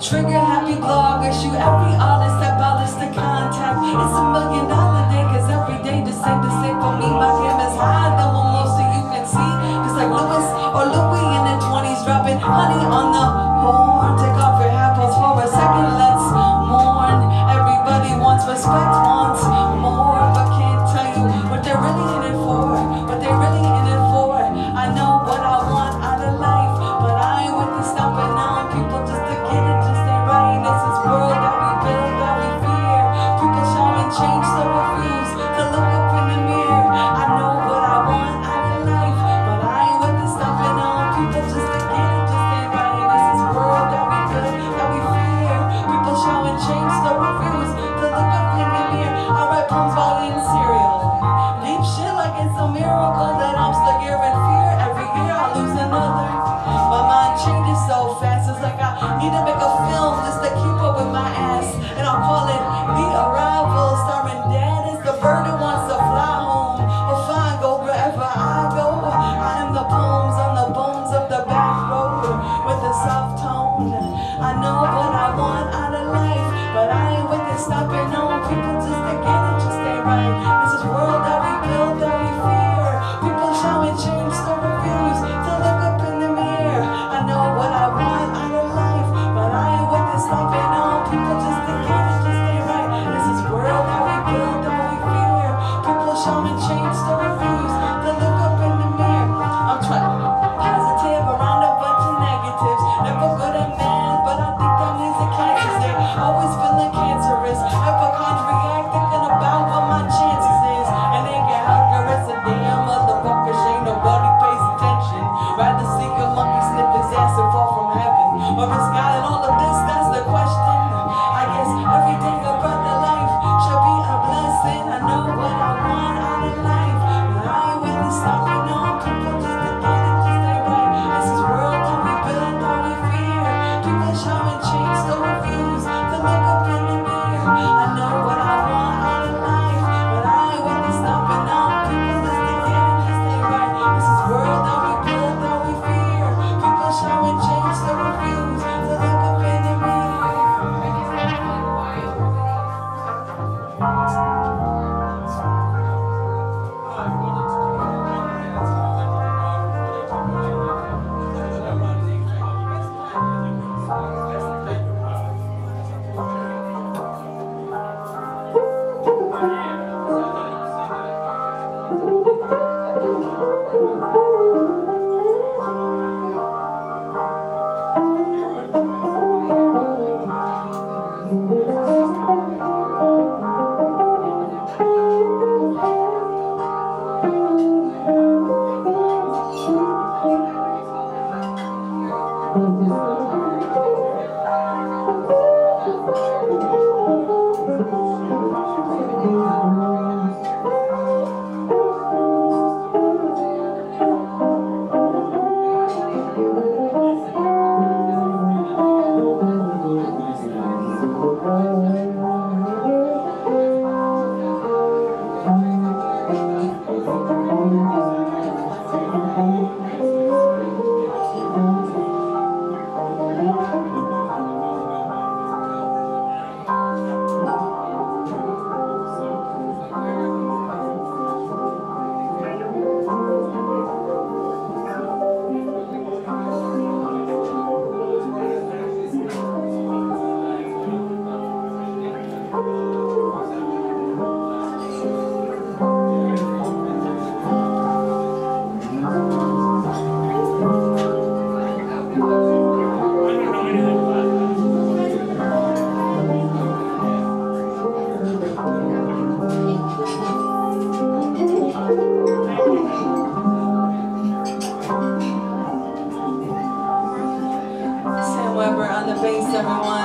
Trigger happy blog, I shoot every artist, I balance the contact. It's $1 million day, cause every day the same for me. My camera's high, no one more so you can see. Just like Louis or Louis in the 20s, dropping honey on the horn. Take off your hat, pause for a second, let's mourn. Everybody wants respect, wants more, but can't tell you what they're really in it for. What they're really in it for. I know what I want out of life, but I ain't with the stomping on people just to get it. This is world that we build, that we fear. People shout and change, so refuse to look up in the mirror. I know what I want out of life, but I ain't with the stomping on people just to get it, just ain't right. This is world that we build, that we fear. People shout and change, so refuse to look up in the mirror. I write poems while eating cereal. Leave shit like it's a miracle that I'm stuck here in fear. Every year I lose another. My mind changes so fast, it's like I need to make a film. I know what I want out of life, but I ain't with it stopping on people just to get it, just stay right. This is world that we build, that we fear. People shout and change, so refuse to look up in the mirror. I know what I want out of life, but I ain't with it stopping on people just to get it, just stay right. This is world that we build, that we fear. People shout and change, so refuse to look up in the mirror. I'm trying positive around a bunch of negatives, never good at math. Always feeling cancerous, hypochondriac, thinking about what my chances is. And they get hunger as a damn motherfucker, ain't nobody pays attention. Rather see a monkey snip his ass and fall from heaven. Or is God in all of this? That's the question. I guess everything about the life should be a blessing. I know what I want out of life, but I ain't with the stomping on people just to get it, just stay right. This is world that we build, that we fear. People shout and change, so refuse. I know what I want out of life, but I ain't with it stomping on people just to get it, just stay right. This is world that we build, that we fear. People shout and change, so refuse to look up in the mirror. Thanks, everyone.